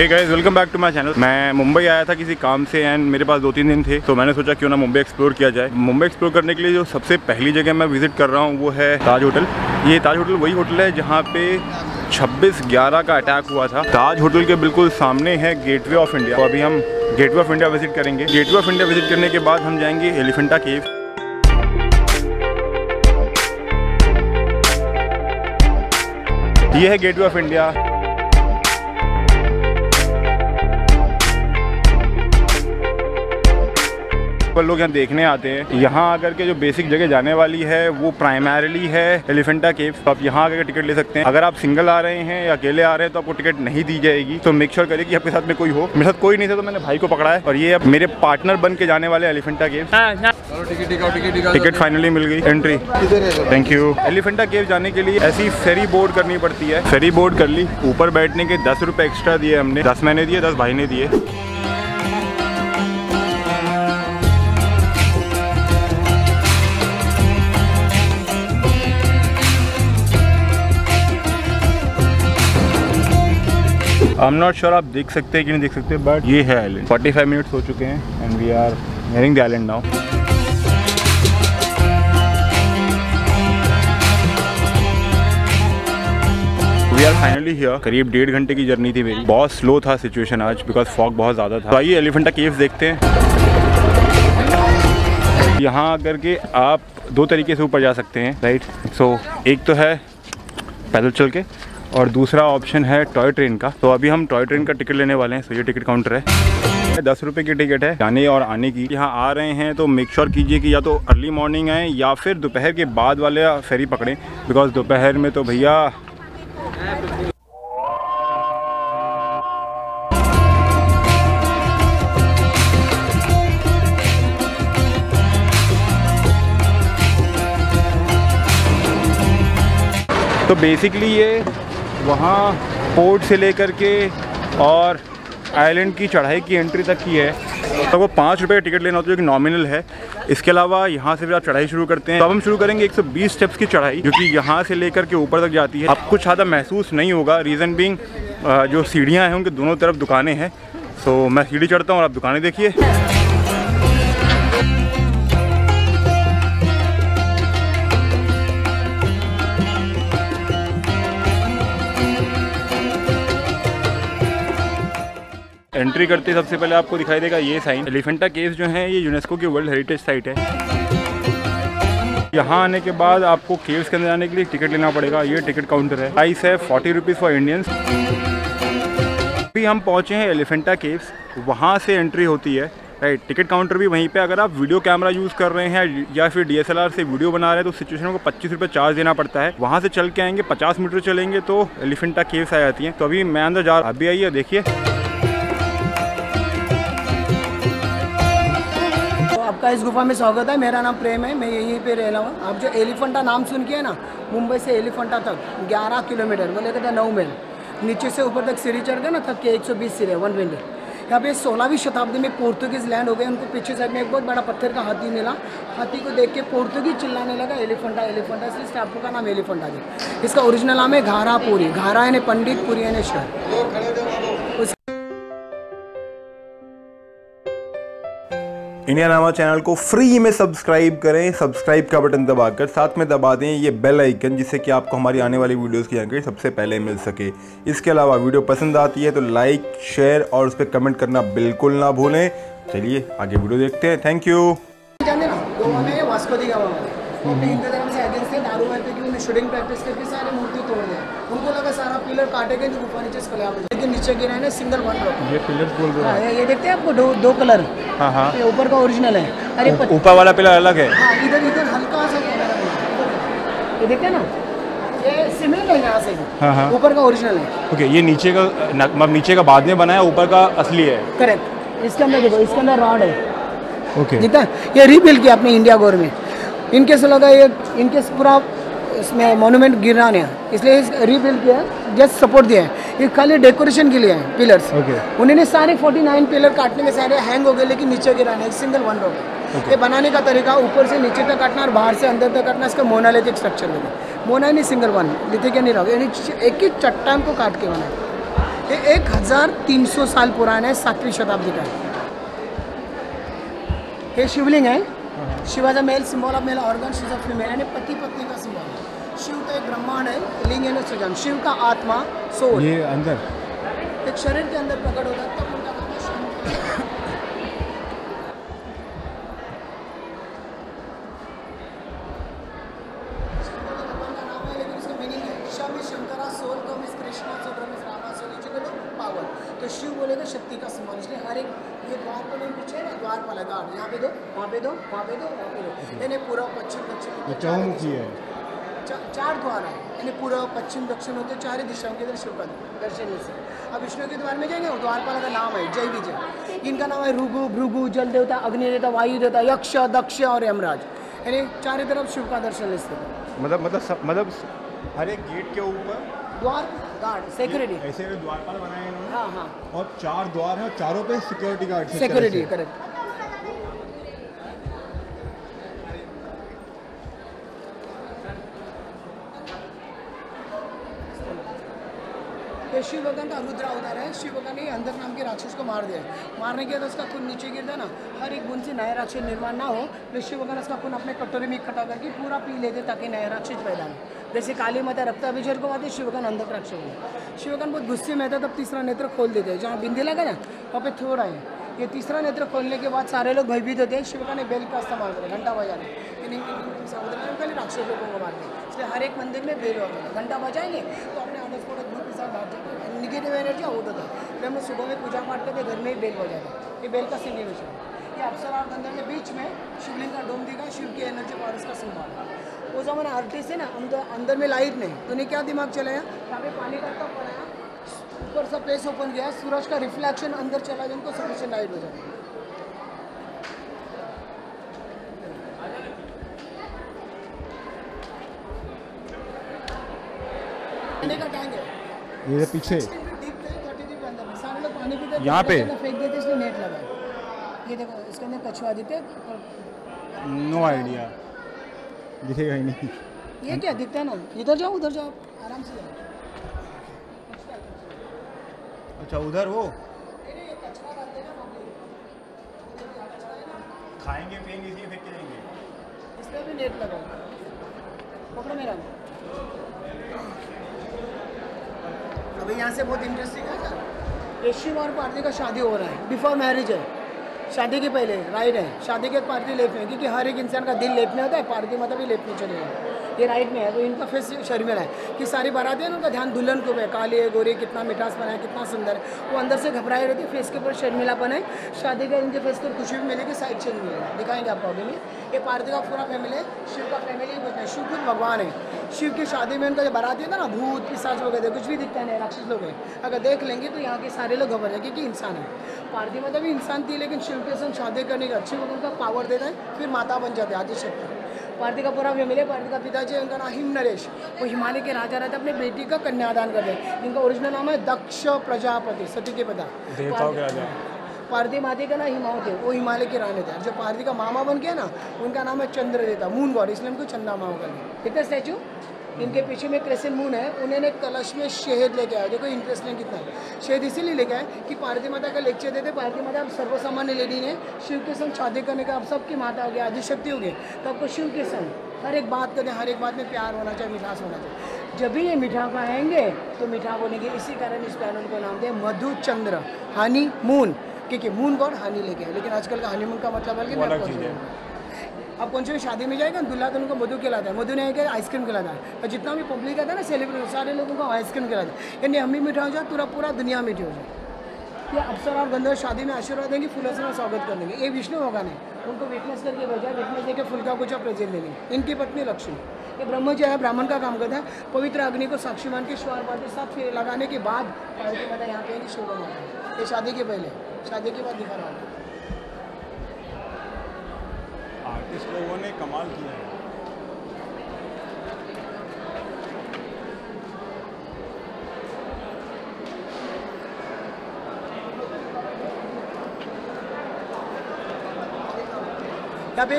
Hey guys, welcome back to my channel. मैं मुंबई आया था किसी काम से एंड मेरे पास 2-3 दिन थे, तो मैंने सोचा क्यों ना मुंबई एक्सप्लोर किया जाए। मुंबई एक्सप्लोर करने के लिए जो सबसे पहली जगह मैं विजिट कर रहा हूँ वो है ताज होटल। ये ताज होटल वही होटल है जहाँ पे 26/11 का अटैक हुआ था। ताज होटल के बिल्कुल सामने है गेटवे ऑफ इंडिया। तो अभी हम गेटवे ऑफ इंडिया विजिट करेंगे। गेटवे ऑफ इंडिया विजिट करने के बाद हम जाएंगे एलिफेंटा केव। ये है गेटवे ऑफ इंडिया। पर लोग यहाँ देखने आते हैं। यहाँ आकर के जो बेसिक जगह जाने वाली है वो प्राइमरीली है एलिफेंटा केव्स। आप यहाँ आकर के टिकट ले सकते हैं। अगर आप सिंगल आ रहे हैं या अकेले आ रहे हैं तो आपको टिकट नहीं दी जाएगी। तो मेक श्योर करिए कि आपके साथ में कोई हो। मेरे साथ कोई नहीं था तो मैंने भाई को पकड़ा है और ये अब मेरे पार्टनर बन के जाने वाले एलिफेंटा केव्स। टिकट फाइनली मिल गई, entry, thank you. Elephanta cave जाने के लिए ऐसी फेरी बोर्ड करनी पड़ती है। फेरी बोर्ड कर ली। ऊपर बैठने के 10 रुपए एक्स्ट्रा दिए हमने। 10 मैंने दिए, 10 भाई ने दिए। आई एम नॉट श्योर आप देख सकते हैं कि नहीं देख सकते, बट ये है आइलैंड। 45 मिनट्स हो चुके हैं and we are nearing the island now. Finally here. करीब 1.5 घंटे की जर्नी थी मेरी। बहुत स्लो था सिचुएशन आज बिकॉज फॉग बहुत ज़्यादा था। तो आइए एलिफेंटा केव्स देखते हैं। यहाँ आकर के आप 2 तरीके से ऊपर जा सकते हैं, राइट। सो एक तो है पैदल चल के और दूसरा ऑप्शन है टॉय ट्रेन का। तो अभी हम टॉय ट्रेन का टिकट लेने वाले हैं। सो ये टिकट काउंटर है, 10 रुपये की टिकट है जाने और आने की। यहाँ आ रहे हैं तो मेक श्योर कीजिए कि या तो अर्ली मॉर्निंग आएँ या फिर दोपहर के बाद वाले फेरी पकड़ें, बिकॉज दोपहर में तो भैया। तो बेसिकली ये वहाँ पोर्ट से लेकर के और आइलैंड की चढ़ाई की एंट्री तक की है। तो वो 5 रुपये का टिकट लेना होता है जो कि नॉमिनल है। इसके अलावा यहाँ से फिर आप चढ़ाई शुरू करते हैं। तो अब हम शुरू करेंगे 120 स्टेप्स की चढ़ाई, जो कि यहाँ से लेकर के ऊपर तक जाती है। आपको ज़्यादा महसूस नहीं होगा, रीज़न बीइंग जो सीढ़ियाँ हैं उनके दोनों तरफ दुकानें हैं। सो मैं सीढ़ी चढ़ता हूँ और आप दुकानें देखिए। एंट्री करते सबसे पहले आपको दिखाई देगा ये साइन। एलिफेंटा केव्स जो है ये यूनेस्को की वर्ल्ड हेरिटेज साइट है। यहाँ आने के बाद आपको केव्स के अंदर जाने के लिए टिकट लेना पड़ेगा। ये टिकट काउंटर है। प्राइस है 40 रुपीज़ फॉर इंडियंस। अभी हम पहुँचे हैं एलिफेंटा केव्स। वहाँ से एंट्री होती है, राइट। टिकट काउंटर भी वहीं पे। अगर आप वीडियो कैमरा यूज़ कर रहे हैं या फिर DSLR से वीडियो बना रहे हैं तो सिचुएशन को 25 रुपये चार्ज देना पड़ता है। वहाँ से चल के आएंगे, 50 मीटर चलेंगे तो एलिफेंटा केव्स आ जाती है। तो अभी मैं अंदर जा रहा हूँ, अभी आइए देखिए। आपका इस गुफा में स्वागत है। मेरा नाम प्रेम है, मैं यहीं पे रह रहा हूँ। आप जो एलिफेंटा नाम सुन के है ना, मुंबई से एलिफेंटा तक 11 किलोमीटर बोले तो 9 मील नीचे से ऊपर तक सीढ़ी चढ़ गए ना, तब के 120 सीढ़ी 120। यहाँ पे 16वीं शताब्दी में पोर्तुगीज़ लैंड हो गए। उनको पीछे साइड में एक बहुत बड़ा पत्थर का हाथी मिला। हाथी को देख के पोर्तुगीज़ चिल्लाने लगा एलिफेंटा एलिफेंटा, इसलिए स्टापू का नाम एलिफेंटा जी। इसका ओरिजिनल नाम है घारापुरी। घारा यानी पंडित, पुरी यानी शहर। इंडिया नामा चैनल को फ्री में सब्सक्राइब करें, सब्सक्राइब का बटन दबाकर साथ में दबा दें ये बेल आइकन, जिससे कि आपको हमारी आने वाली वीडियोस की जानकारी सबसे पहले मिल सके। इसके अलावा वीडियो पसंद आती है तो लाइक, शेयर और उस पर कमेंट करना बिल्कुल ना भूलें। चलिए आगे वीडियो देखते हैं, थैंक यू। शूटिंग प्रैक्टिस करके सारे मूर्ति तोड़ दिए। उनको लगा सारा पिलर काटेगा जो गुफा नीचे से खराब हो जाएगा, लेकिन नीचे गिरा है ना सिंगल वन रॉक। ये पिलर्स बोल रहे हैं, ये देखते हैं आपको दो कलर। हाँ हाँ, ये ऊपर का ओरिजिनल है। अरे ऊपर वाला पिलर अलग है। हाँ, इधर इधर हल्का सा कलर है, ये देखते हैं ना, ये सिमिलर है यहाँ से। ऊपर का ओरिजिनल है, ओके। ये नीचे का बाद में बनाया, ऊपर का असली है, करेक्ट। इसके अंदर देखो, इसके अंदर रॉड है, ओके। देखता ये रीबिल्ड किया अपने इंडिया गवर्नमेंट। इनके से लगा ये इनके पूरा इसमें मोनूमेंट गिराने है, इसलिए रीबिल्ड किया, जस्ट सपोर्ट दिया है। ये खाली डेकोरेशन के लिए है पिलर्स, okay। उन्होंने सारे 49 पिलर काटने में सारे हैंग हो गए, लेकिन नीचे गिराने एक सिंगल वन रॉक है, okay। ये बनाने का तरीका ऊपर से नीचे तक काटना और बाहर से अंदर तक काटना, इसका मोनालिथिक स्ट्रक्चर बना। मोना नहीं, सिंगल वन लिथिक नहीं रहा, एक ही चट्टान को काट के बना। ये 1300 साल पुराना है, 7वीं शताब्दी का है। ये शिवलिंग है, शिवाजा male symbol of male organ, Shiv of female, यानी पति पत्नी का सिंबल है। शिव का एक ब्रह्मांड है, लिंग है सृजन, शिव का आत्मा सोल ये अंदर एक शरीर के अंदर प्रकट होता है, तब उनका नाम शिव। शिव बोलेगा शक्ति का सिंबल, इसलिए हर एक ये द्वार पर नहीं पीछे ना, द्वार पर लगा यहाँ पे दो, वहाँ पे दो, वहाँ पे दो, वहाँ पे दो, यानी पूरा पश्चिम दक्षिण चौमुखी है, चार द्वार है, यानी पूरा पश्चिम दक्षिण होते चार ही दिशाओं के दर्शन का दर्शन से। अब विष्णु के द्वार में जाएंगे और द्वार पर का नाम है जय विजय, जिनका नाम है ऋगु, भृगु, जल देवता, अग्नि देवता, वायु देवता, यक्ष, दक्ष और यमराज, यानी चारों तरफ शिव का दर्शन लेते। मतलब हर एक गेट के ऊपर द्वार गार्ड सिक्योरिटी ऐसे द्वारपाल बनाए इन्होंने। हाँ हाँ, और 4 द्वार हैं, चारों पे security guard security, correct. Shiv भगवान का रुद्र अवतार है, शिव भगवान ने अंधक नाम के राक्षस को मार दिया, मारने के बाद उसका खून नीचे गिरता ना, हर एक गुण से नया राक्षस निर्माण ना हो, तो शिव भगवान उसका खून अपने कटोरे में इकट्ठा करके पूरा पी लेते ताकि नया राक्षस पैदा हो। जैसे काली माता रक्ताभिषेक को मारते, शिव भगवान अंधक राक्षस हुआ। शिव भगवान बहुत गुस्से में आता तब तीसरा नेत्र खोल देते हैं, जहाँ बिंदी लगा ना वहाँ पे थोड़ा है, ये तीसरा नेत्र खोलने के बाद सारे लोग भयभीत होते हैं। शिव भगवान ने बेल का इस्तेमाल किया, घंटा बजाने, पहले राक्षस लोगों को मारते, इसलिए हर एक मंदिर में बेल होता है, घंटा बजाएंगे तो अपने निगेटिव एनर्जी आउट होता है। फिर हम सुबह में पूजा पाठ करते घर में ही बेल बजाते हैं, ये बेल का सिग्निफिकेंस है। ये अप्सरार गंधर्व के बीच में शिवलिंग का डोम दिखा, शिव की एनर्जी और उसका सिंबल है। वो जमाना आर्टिस्ट है ना, अंदर में लाइट नहीं, तो उन्हें क्या दिमाग चलाया, यहाँ पे पानी का टप बनाया, ऊपर से फेस ओपन गया, सूरज का रिफ्लेक्शन अंदर चला गया, उनको सफिशिएंट लाइट हो जाती है। ये पीछे यहाँ पे फेंक देते, इसमें नेट लगा है, ये देखो इसके अंदर कछुआ देते, नो आइडिया, दिखेगा ही नहीं। ये क्या दिखता है ना, इधर जाओ उधर जाओ आराम से जाओ। अच्छा उधर वो खाएंगे पिएंगे इसलिए फेंक के जाएंगे, इसमें भी नेट लगा, पकड़ो मेरा। अभी यहाँ से बहुत इंटरेस्टिंग है सर, शिव और पार्वती का शादी हो रहा है, बिफोर मैरिज है, शादी के पहले राइट है, शादी के पार्वती लेफ्ट में, क्योंकि हर एक इंसान का दिल लेफ्ट में होता है, पार्वती माता भी लेफ्ट में चले गए, ये राइट में है, तो इनका फेस शरीर में है कि सारी बारात है ना, उनका ध्यान दुल्हन को है, काले गोरे कितना मिठास बनाए, कितना सुंदर है, वो अंदर से घबराए रहती है, फेस के ऊपर शर्मिलापन है, शादी का इनके फेस पर खुशी भी मिलेगी, साइड चेंज मिलेगा, दिखाएंगे आपको अभी में। ये पार्वती का पूरा फैमिली है, शिव का फैमिली है, शिव खुद भगवान है, शिव की शादी में उनका जो बाराती है ना, भूत पिशाच वगैरह कुछ भी दिखता नहीं, राक्षस लोग हैं, अगर देख लेंगे तो यहाँ के सारे लोग घबरा जाएंगे कि इंसान है। पार्वती माता भी इंसान थी, लेकिन शिव के संग शादी करने का अच्छे लोग उनका पावर देता है, फिर माता बन जाते हैं आदिशक्ति। पार्वती का पूरा फैमिली, पार्वती का पिताजी उनका नाम हिमनरेश, वो हिमालय के राजा रहते, अपने बेटी का कन्यादान करते हैं, इनका ओरिजिनल नाम है दक्ष प्रजापति, सती के पिता। पार्वती माता का नाम हिमावत है, वो हिमालय के रानी थे, जो पार्वती का मामा बन गया ना, उनका नाम है चंद्र देवता, मून गॉड, इसलिए उनको चंदा मामा कहते। कितना स्टैचू इनके पीछे में क्रेसेंट मून है, उन्होंने कलश में शहद लेके आया, देखो इंटरेस्टिंग कितना है, शहद इसीलिए लेके आए कि पार्वती माता का लेक्चर देते, पार्वती माता आप सर्वसामान्य लेडी ने, शिव के संग शादी करने का आप सबकी माता हो गई, आदिशक्ति हो गई, तो आपको शिव के संग हर एक बात करें, हर एक बात में प्यार होना चाहिए, मिठास होना चाहिए, जब भी ये मीठा खाएंगे तो मीठा बोलेंगे, इसी कारण इस पैनल को नाम दिया मधु चंद्र हनी मून, क्योंकि मून गॉड हनी लेके आए, लेकिन आजकल का हनीमून का मतलब है, अब कौन से भी शादी में जाएगा दूल्हा तो उनको मधु खिलाता है, मधु ने क्या आइसक्रीम खिलाता है, और जितना भी पब्लिक आता है ना सेलिब्रेट, सारे लोगों को आइसक्रीम खिलाता है, यानी हम भी मीठा हो जाए, पूरा पूरा दुनिया मीठी हो जाए। ये अप्सरा और गंधर्व शादी में आशीर्वाद देंगे, फूलों से स्वागत कर देंगे। ये विष्णु भगवान है, उनको विटनेस करके भेजा, विटनेस देकर फूल का कुछ प्रेजेंट देंगे। इनकी पत्नी लक्ष्मी, ये ब्रह्म जो है ब्राह्मण का काम करता है, पवित्र अग्नि को साक्षी मान के श्वार पात्र साथ फेरे लगाने के बाद पार्वती माता यहाँ पे शोभा माता, ये शादी के पहले, शादी के बाद दिखा रहा है। इस लोगों ने कमाल किया है।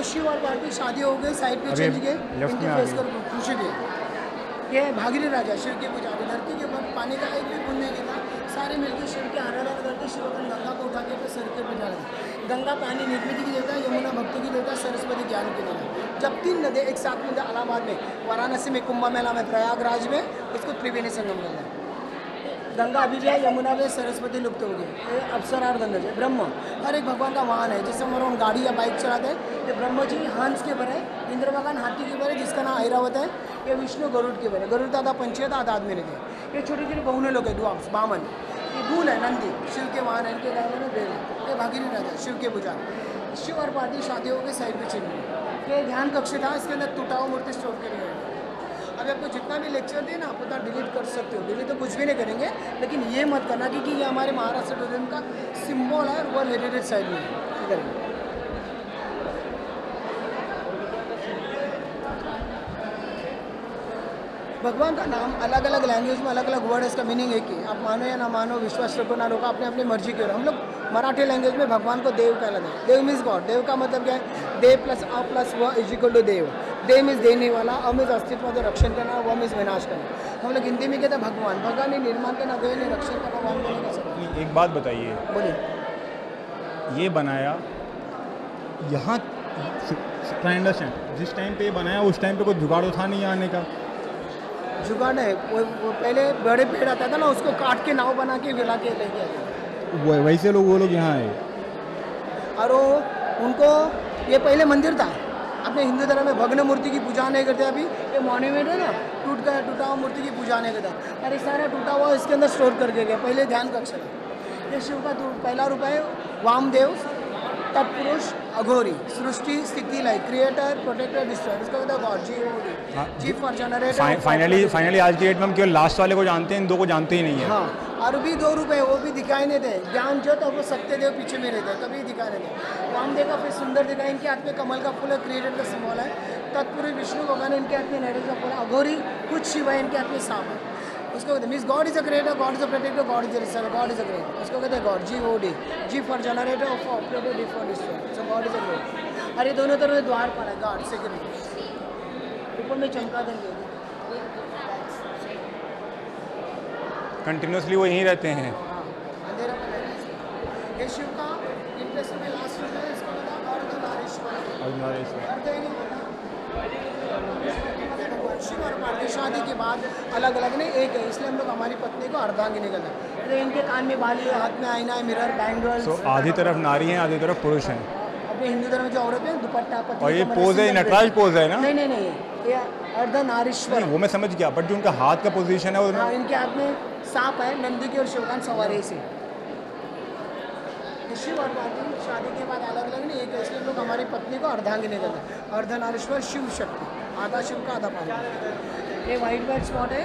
शिव और पार्वती शादी हो गई, साइड पे चेंज गए, लेफ्ट में फेस कर पूछे गए, ये भागीरथ राजा शिव के पुजारी, धरती के ऊपर पानी का एक भी बूंद नहीं गिरा, सारे मिलकर शिव की आराधना करके शिव अपनी गंगा को उठा के अपने सर के ऊपर डाला। गंगा पानी निर्मिति की देवता है, यमुना भक्ति की देवता है, सरस्वती ज्ञान की देवता है। जब तीन नदियाँ एक साथ मिलते इलाहाबाद में, वाराणसी में, कुंभ मेला में, प्रयागराज में, इसको त्रिवेणी संगम मिलता है। गंगा अभी भी है, यमुना में सरस्वती लुप्त हो गई। अपसरार गंधर्ज है, ब्रह्म हर एक भगवान का वाहन है। जैसे हम हम गाड़ी या बाइक चलाते हैं तो ब्रह्म जी हंस के ऊपर है, इंद्र भगवान हाथी के ऊपर है जिसका नाम ऐरावत है, ये विष्णु गरुड़ के ऊपर है, गरुड़ दादा पंचेत आधा आदमी ने थे, ये छोटे छोटे बहुने लोग हैं, डुआप्स बामन, ये भूल है, नंदी शिव के वाहन है, इनके गाने में बेल है, ये भागीरथी राजा शिव के पूजा, शिव और पार्वती शादियों के साइड में चिन्ह, ये ध्यान कक्ष था, इसके अंदर टूटाऊ मूर्ति स्टोर के लिए। अभी आपको जितना भी लेक्चर देना आप उतना डिलीट कर सकते हो, डिलीट तो कुछ भी नहीं करेंगे, लेकिन ये मत करना क्योंकि ये हमारे महाराष्ट्र टूरिज्म का सिंबल है, वर्ल्ड हेरिटेज साइट में करेंगे। भगवान का नाम अलग अलग लैंग्वेज में अलग अलग वर्ड, इसका मीनिंग है कि आप मानो या ना मानो, विश्वास रखो ना रखो, अपने अपनी मर्जी के। हम लोग मराठी लैंग्वेज में भगवान को देव कहलाते हैं। देव मीन्स गॉड, देव का मतलब क्या है, देव प्लस अ प्लस व इज इक्वल टू देव। देव मीन्स देने वाला, अ मीन्स अस्तित्व तो रक्षण करना, व मीन्स विनाश करना। हम लोग हिंदी में कहते हैं भगवान, भगवान ने निर्माण करना, देव ने रक्षण करना, वान को नहीं कर सकता। एक बात बताइए, बोलिए, ये बनाया यहाँ जिस टाइम पे बनाया उस टाइम पे कोई जुगाड़ उठा नहीं आने का, जुगाड़ है वो पहले बड़े पेड़ आता था ना उसको काट के नाव बना के गिला के लेके आते वैसे लोग, वो लोग यहाँ आए। और उनको ये पहले मंदिर था अपने हिंदू धर्म में, भग्नमूर्ति की पूजा नहीं करते, अभी ये मॉन्यूमेंट है ना, टूट गया टूटा हुआ मूर्ति की पूजा नहीं करता, अरे सारा टूटा हुआ इसके अंदर स्टोर करके गए। पहले ध्यान कक्ष था, ये शिव का पहला रूप है, वामदेव तत्पुरुष अघोरी, सृष्टि स्थिति लाइक क्रिएटर प्रोटेक्टर डिस्ट्रॉयर, इसका कहता है गॉड जी, चीफ और जनरेटर। फाइनली आज की डेट में हम केवल लास्ट वाले को जानते हैं, इन दो को जानते ही नहीं है। हाँ, और भी दो रूप है वो भी दिखाई नहीं देते, ज्ञान जो तो वो सत्य देव पीछे में रहते हैं कभी दिखाई नहीं देते। वामदेव का फिर सुंदर दिखाई, इनके हाथ में कमल का फूल है, क्रिएटर का सिंबल है। तत्पुरुष विष्णु भगवान, इनके हाथ में नरेश का फूल। अघोरी कुछ शिव है, इनके हाथ में सांप है, उसको कहते हैं means God is a creator, God is a protector, God is a reserver, God is a great, उसको कहते हैं God G O D, G for generator, for operator, D for destroyer, so God is a great. अरे दोनों तरफ से द्वार पर है गॉड सिक्योरिटी, ऊपर में चंका देंगे कंटिन्यूसली वो यहीं रहते हैं। हाँ, अंधेरा पर है शिव का इंटरेस्ट में लास्ट होता है, इसको कहते हैं अर्धनारीश्वर। शिव और पार्वती शादी के बाद अलग अलग नहीं, एक है, इसलिए हम लोग हमारी पत्नी को अर्धांगिनी कहते हैं। इनके कान में बाली है, हाथ में आईना है, मिरर बैंगल्स। तो आधी तरफ नारी है आधी तरफ पुरुष है। अपने हिंदू धर्म में जो औरत है दुपट्टा पति, और ये पोज है नटराज पोज है ना, नहीं नहीं नहीं ये अर्धनारीश्वर, वो मैं समझ गया, बट जो उनका हाथ का पोजीशन है वो, इनके हाथ में सांप है, नंदी की और शिवकान सवारी से। शिव और पार्वती शादी के बाद अलग अलग नहीं, एक है, इसलिए हम लोग हमारी पत्नी को अर्धांगिनी कहते हैं। अर्धनारीश्वर शिव शक्ति, आधा शिव का आधा पार्वती। ये वाइट वाइट स्पॉट है,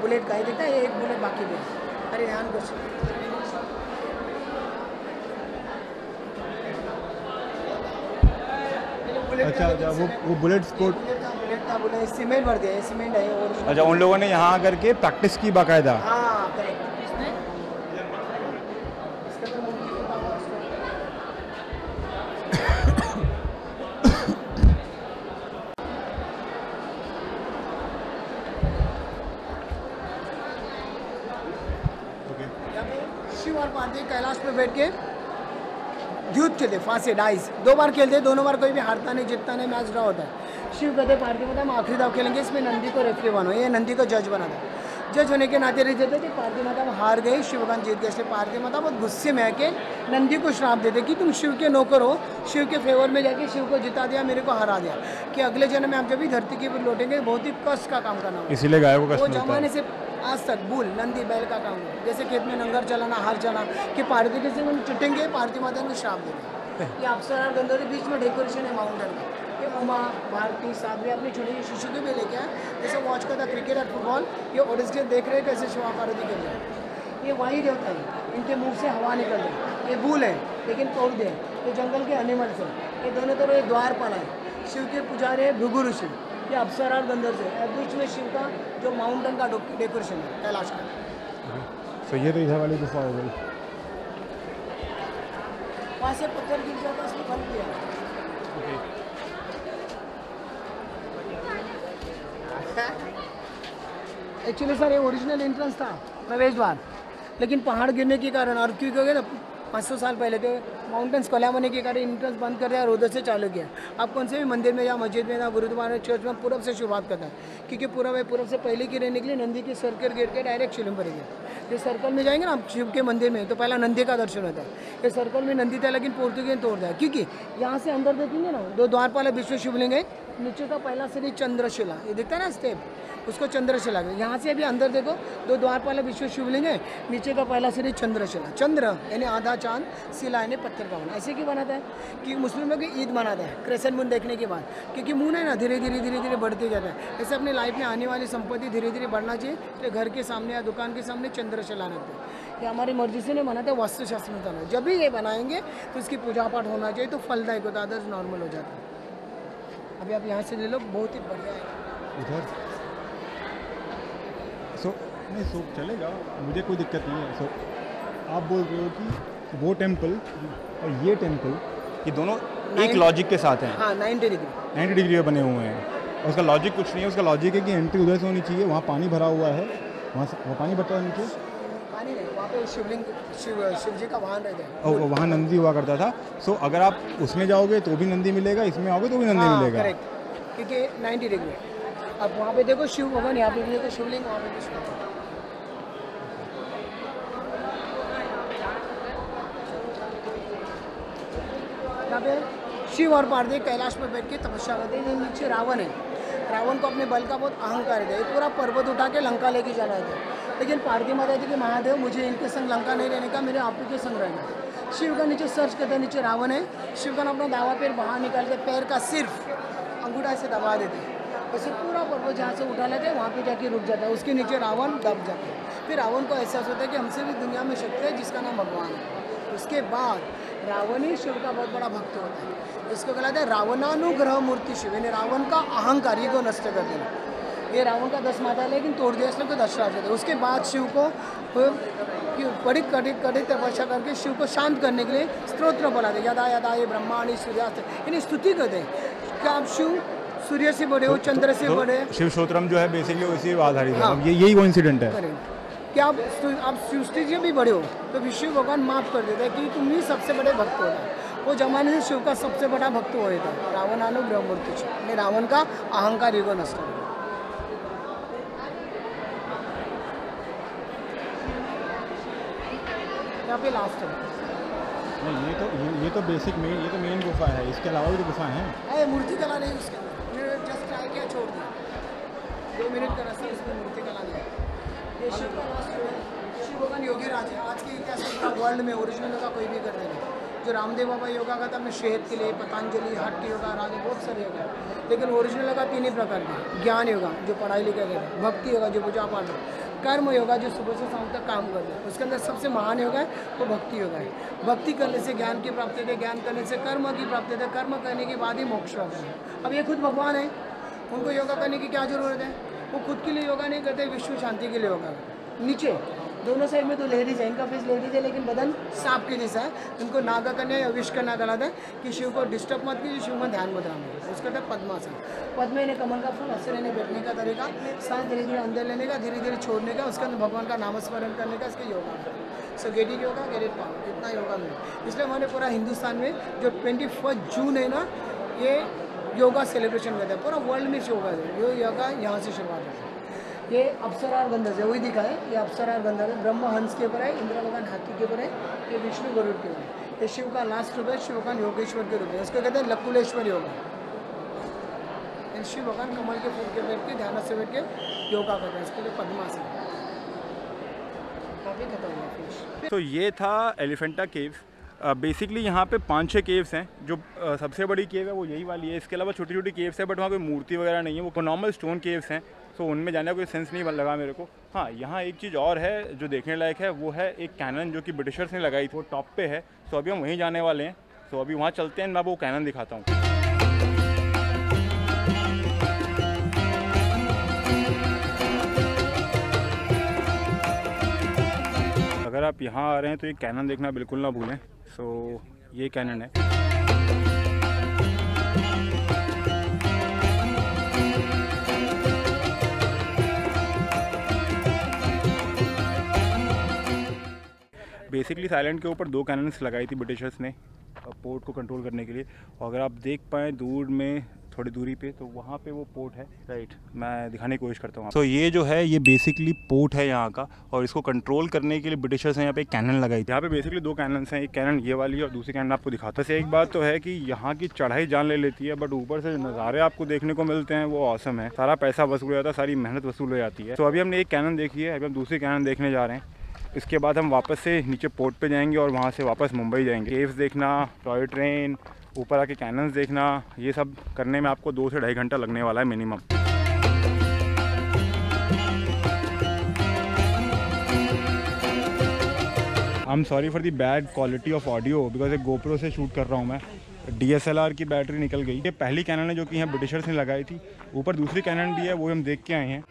बुलेट का ही दिखता है, ये एक बुलेट बाकी भी। अरे ध्यान कुछ अच्छा अच्छा, वो बुलेट स्पॉट, बुलेट था, बुलेट सीमेंट भर दिया, सीमेंट है। और अच्छा उन लोगों ने यहाँ आकर के प्रैक्टिस की बाकायदा। हाँ करेक्ट, बैठ के युद्ध खेलते, फांसी डाइस दो बार खेलते, दोनों बार कोई भी हारता नहीं जीतता नहीं, मैच ड्रा होता है। शिव कहते पार्वती को हम आखिरी दाव खेलेंगे, इसमें नंदी को रेफरी बनो, ये नंदी को जज बना था, जज होने के नाते रह जाते थे। पार्वती माता हार गई, शिवगण जीत गए, इसलिए पार्वती माता बहुत गुस्से में आके नंदी को श्राप देते कि तुम शिव के नौकर हो, शिव के फेवर में जाके शिव को जिता दिया, मेरे को हरा दिया, कि अगले जन्म में आप जब भी धरती के ऊपर लौटेंगे बहुत ही कष्ट का काम करना, इसीलिए गायों को कष्ट जमाने से आज तक बुल नंदी बैल का काम है, जैसे खेत में नंगर चलाना, हार चलाना, कि पार्वती के सिंह चुटेंगे, पार्वती माता को श्राप देंगे। ये अप्सरा गंधर्व बीच में डेकोरेशन है माउंटेन का, ये उमा भारती साधवी अपनी छोटी शिशु को भी लेके आए, जैसे वॉच करता क्रिकेट और फुटबॉल, ये ऑडिस देख रहे हैं कैसे शिवा पार्वती के लिए, ये वायु देवता है, इनके मुँह से हवा निकल रही, ये भूल है लेकिन पौधे हैं, ये जंगल के एनिमल्स हैं, ये दोनों तरफ ये द्वारपाल है, शिव के पुजारी है भृगु ऋषि, ये अप्सरा और गंधर्व से, और बीच में शिव का जो माउंटेन का डेकोरेशन है कैलाश का। तो ये तो इधर वाली गुफा हो गई, वहाँ से पत्थर गिर जाता उसको बंद किया। एक्चुअली सर ये ओरिजिनल एंट्रेंस था, प्रवेश द्वार। लेकिन पहाड़ गिरने के कारण और क्योंकि हो गया ना 500 साल पहले तो माउंटेन्स कोलैप्स होने के कारण इंट्रेंस बंद कर दिया और उधर से चालू किया। आप कौन से भी मंदिर में या मस्जिद में या गुरुद्वारे में चर्च में पूरब से शुरुआत करता है क्योंकि पूरब है, पूरब से पहले की रहने के लिए नंदी की सर्कल गिर के डायरेक्ट शिवलिंग पर गया। ये सर्कल में जाएंगे ना आप शिव के मंदिर में तो पहला नंदी का दर्शन होता है। ये सर्कल में नंदी था लेकिन पोर्तुगीज तोड़ता है क्योंकि यहाँ से अंदर देखेंगे ना दो द्वारपाल विष्णु शिवलिंग है, नीचे का पहला श्री चंद्रशिला ये दिखता है ना स्टेप, उसको चंद्रशिला कहते हैं। यहाँ से अभी अंदर देखो दो द्वारपाल विष्णु शिवलिंग है, नीचे का पहला श्री चंद्रशिला, चंद्र यानी आधा चांद, शिला यानी पत्थर का बना। ऐसे क्यों बनाता है कि मुस्लिम लोग ईद मनाते हैं क्रेसेंट मून देखने के बाद क्योंकि मून है ना धीरे धीरे धीरे धीरे बढ़ते जाता है। ऐसे अपने लाइफ में आने वाली संपत्ति धीरे धीरे बढ़ना चाहिए तो घर के सामने या दुकान के सामने चंद्रशिला रखते हैं। ये हमारी मर्जी से नहीं बनाते, वास्तुशास्त्र में बना। जब भी ये बनाएंगे तो इसकी पूजा पाठ होना चाहिए तो फलदायक होता है, अदर्स नॉर्मल हो जाता है। अभी आप यहाँ से ले लो, बहुत ही बढ़िया है। इधर सो नहीं सो चलेगा, मुझे कोई दिक्कत नहीं है। सो आप बोल रहे हो कि वो टेम्पल और ये टेम्पल ये दोनों एक लॉजिक के साथ हैं। हाँ 90 डिग्री पे बने हुए हैं और उसका लॉजिक कुछ नहीं है। उसका लॉजिक है कि एंट्री उधर से होनी चाहिए, वहाँ पानी भरा हुआ है, वहाँ पानी भरता है नीचे, पानी नहीं वहाँ पे शिवलिंग शिव जी का वाहन रहता है और वहाँ नंदी हुआ करता था। सो अगर आप उसमें जाओगे तो भी नंदी मिलेगा, इसमें आओगे तो भी नंदी मिलेगा। करेक्ट, क्योंकि 90 डिग्री अब वहाँ पे देखो शिव भगवान, यहाँ पे देखो शिवलिंग, वहाँ पे शिवलिंग। शिव और पार्वती कैलाश में बैठ के तपस्या करते हैं। नीचे रावण है, रावण को अपने बल का बहुत अहंकार है, पूरा पर्वत उठा के लंका लेके जाना था। लेकिन पार्वती माता जी के महादेव मुझे इनके संग लंका नहीं रहने का, मेरे आप के संग रहना। शिव का नीचे सर्च करते हैं, नीचे रावण है। शिव का अपना दावा पैर बाहर निकाल के पैर का सिर्फ अंगूठा से दबा देते हैं, वैसे पूरा पर्वत जहाँ से उठा लेते हैं वहाँ पे जाके रुक जाता है। उसके नीचे रावण दब जाता है। फिर रावण को एहसास होता है कि हमसे भी दुनिया में शक्ति है जिसका नाम भगवान है। उसके बाद रावण ही शिव का बहुत बड़ा भक्त होता है, इसको कहलाता है रावणानुग्रह मूर्ति शिव, यानी रावण का अहंकार को नष्ट कर देना। ये रावण का 10 माता है लेकिन तोड़ दिया, इसलिए दस राज होता है। उसके बाद शिव को बड़ी कड़ी तपस्या करके शिव को शांत करने के लिए स्त्रोत्र बनाते हैं, यदा यदा ये ब्रह्माणी सूर्यास्त, यानी स्तुति करते हैं कि आप शिव सूर्य से बड़े हो, चंद्र से बड़े। शिव स्तोत्रम जो है बेसिकली उसी आधारित है, यही वो इंसिडेंट है कि आप सृष्टि से भी बड़े हो तो विष्णु भगवान माफ़ कर देता है कि तुम ही सबसे बड़े भक्त हो। वो जमाने से शिव का सबसे बड़ा भक्त हो था रावणानु ब्रह्मूर्ति शिव, ने रावण का अहंकार युगो नष्ट हो। यहाँ पे लास्ट है नहीं, ये तो बेसिक में ये तो मेन गुफा है, इसके अलावा भी तो गुफा है। मूर्ति कला नहीं उसके अंदर, जस्ट ट्राई किया छोड़ दिया 2 मिनट का रास्ता, उसमें मूर्ति कला नहीं है। शिव भगवान योगी राज आज के इतिहास में वर्ल्ड में ओरिजिनल का कोई भी कर देगा। जो रामदेव बाबा योगा का था मैं सेहत के लिए, पतंजलि हट के योगा, राग बहुत सारे योगा, लेकिन ओरिजिनल योगा 3 ही प्रकार के, ज्ञान योगा जो पढ़ाई लिखा गया, भक्ति योगा जो पूजा पाठ, कर्म योगा जो सुबह से शाम तक काम करता है। उसके अंदर सबसे महान योगा है वो भक्ति योगा है। भक्ति करने से ज्ञान की प्राप्ति होती है, ज्ञान करने से कर्म की प्राप्ति होती है, कर्म करने के बाद ही मोक्ष होता है। अब ये खुद भगवान है, उनको योगा करने की क्या ज़रूरत है? वो खुद के लिए योगा नहीं करते, विश्व शांति के लिए योगा करते। नीचे दोनों साइड में तो लेडीज है, इनका फेस लेडीज है लेकिन बदन सांप के जैसा है। उनको नागा करने या विश करना कहलाता है कि शिव को डिस्टर्ब मत कीजिए, शिव में ध्यान मत रखना। उसका था पद्मासन, पद्म यानी कमल का फूल, हंस लेने बैठने का तरीका, सांस धीरे धीरे अंदर लेने का, धीरे धीरे छोड़ने का, उसके अंदर भगवान का नामस्मरण करने का, इसका योगा सगेटिक योगा गेरेट पावर, इतना योगा मिले। इसलिए हमारे पूरा हिंदुस्तान में जो 21 जून है ना ये योगा सेलिब्रेशन करता है, पूरा वर्ल्ड में योगा है। ये योगा यहाँ से शुरुआत होता है। ये अपसरार बंदर है, वही दिखा है, ये अपसरार बंदर है। ब्रह्मा हंस के ऊपर है, इंद्रा भगवान हाथी के ऊपर है, ये विष्णु गरुड़ के ऊपर है, ये शिव का लास्ट रूप है, शिव भगवान योगेश्वर के रूप है, इसको कहते हैं लकुलेश्वर योगा। शिव भगवान कमल के फूल के बैठ के ध्यान से बैठ के योगा करते हैं, इसके लिए पद्मासन काफ़ी खतरनाक। तो ये था एलिफेंटा केव्स। बेसिकली यहाँ पे 5-6 केव्स हैं। जो सबसे बड़ी केव है वो यही वाली है, इसके अलावा छोटी छोटी केव्स है बट वहाँ कोई मूर्ति वगैरह नहीं है, वो नॉर्मल स्टोन केव्स हैं। सो उनमें जाने का कोई सेंस नहीं लगा मेरे को। हाँ, यहाँ एक चीज़ और है जो देखने लायक है, वो है एक कैनन जो कि ब्रिटिशर्स ने लगाई थी, वो टॉप पे है। सो अभी हम वहीं जाने वाले हैं। सो अभी वहाँ चलते हैं, मैं वो कैनन दिखाता हूँ। अगर आप यहाँ आ रहे हैं तो ये कैनन देखना बिल्कुल ना भूलें। सो ये कैनन है। बेसिकली थाईलैंड के ऊपर 2 कैनन्स लगाई थी ब्रिटिशर्स ने पोर्ट को कंट्रोल करने के लिए। और अगर आप देख पाएँ दूर में थोड़ी दूरी पे तो वहाँ पे वो पोर्ट है, राइट, मैं दिखाने की कोशिश करता हूँ। तो ये जो है ये बेसिकली पोर्ट है यहाँ का, और इसको कंट्रोल करने के लिए ब्रिटिशर्स ने यहाँ पे एक कैनन लगाई थी। यहाँ पे बेसिकली 2 कैनन्स हैं, एक कैनन ये वाली और दूसरी कैनन आपको दिखाता है। एक बात तो है कि यहाँ की चढ़ाई जान ले लेती है, बट ऊपर से नज़ारे आपको देखने को मिलते हैं वो औसम है, सारा पैसा वसूल हो जाता है, सारी मेहनत वसूल हो जाती है। तो अभी हमने एक कैनन देखी है, अभी हम दूसरी कैनन देखने जा रहे हैं। इसके बाद हम वापस से नीचे पोर्ट पे जाएंगे और वहाँ से वापस मुंबई जाएंगे। केव्स देखना, टॉय ट्रेन, ऊपर आके कैनन्स देखना, ये सब करने में आपको 2 से ढाई घंटा लगने वाला है minimum. I am sorry for the bad quality of audio because एक GoPro से शूट कर रहा हूँ मैं, DSLR की बैटरी निकल गई। ये पहली कैनन है जो कि यहाँ ब्रिटिशर्स ने लगाई थी, ऊपर दूसरी कैनन भी है, वो हम देख के आए हैं।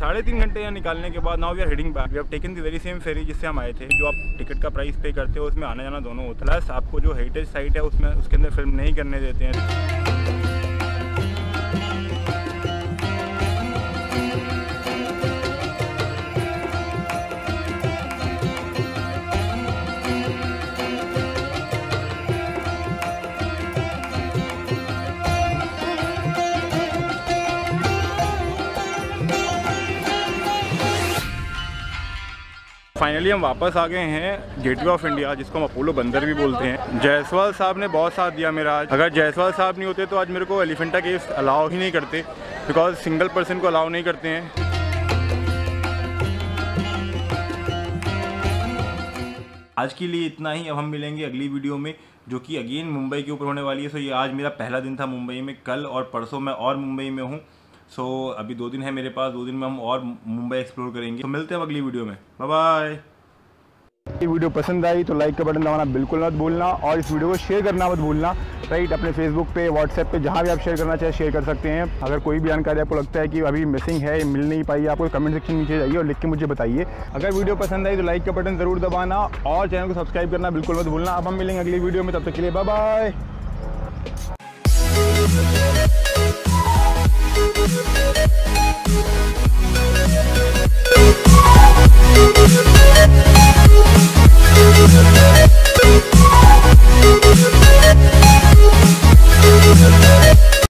साढ़े 3 घंटे यहाँ निकालने के बाद now we are heading back. We have taken the very same ferry जिससे हम आए थे। जो आप टिकट का प्राइस पे करते हो उसमें आना जाना दोनों होता है, प्लस आपको जो हेरिटेज साइट है उसमें उसके अंदर फिल्म नहीं करने देते फाइनली हम वापस आ गए हैं गेटवे ऑफ इंडिया, जिसको हम अपोलो बंदर भी बोलते हैं। जायसवाल साहब ने बहुत साथ दिया मेरा आज, अगर जायसवाल साहब नहीं होते तो आज मेरे को एलिफेंटा केव्स अलाउ ही नहीं करते, बिकॉज सिंगल पर्सन को अलाउ नहीं करते हैं। आज के लिए इतना ही, अब हम मिलेंगे अगली वीडियो में जो कि अगेन मुंबई के ऊपर होने वाली है। सो ये आज मेरा पहला दिन था मुंबई में, कल और परसों मैं और मुंबई में हूँ। सो अभी 2 दिन है मेरे पास, 2 दिन में हम और मुंबई एक्सप्लोर करेंगे। तो मिलते हैं अगली वीडियो में, बाय बाय। ये वीडियो पसंद आई तो लाइक का बटन दबाना बिल्कुल मत भूलना, और इस वीडियो को शेयर करना मत भूलना, राइट। अपने फेसबुक पे, व्हाट्सएप पे, जहाँ भी आप शेयर करना चाहे शेयर कर सकते हैं। अगर कोई भी जानकारी आपको लगता है कि अभी मिसिंग है, मिल नहीं पाई, आपको कमेंट सेक्शन नीचे जाइए और लिख के मुझे बताइए। अगर वीडियो पसंद आई तो लाइक का बटन ज़रूर दबाना और चैनल को सब्सक्राइब करना बिल्कुल मत भूलना। अब हम मिलेंगे अगली वीडियो में, तब तक के लिए बाय बाय।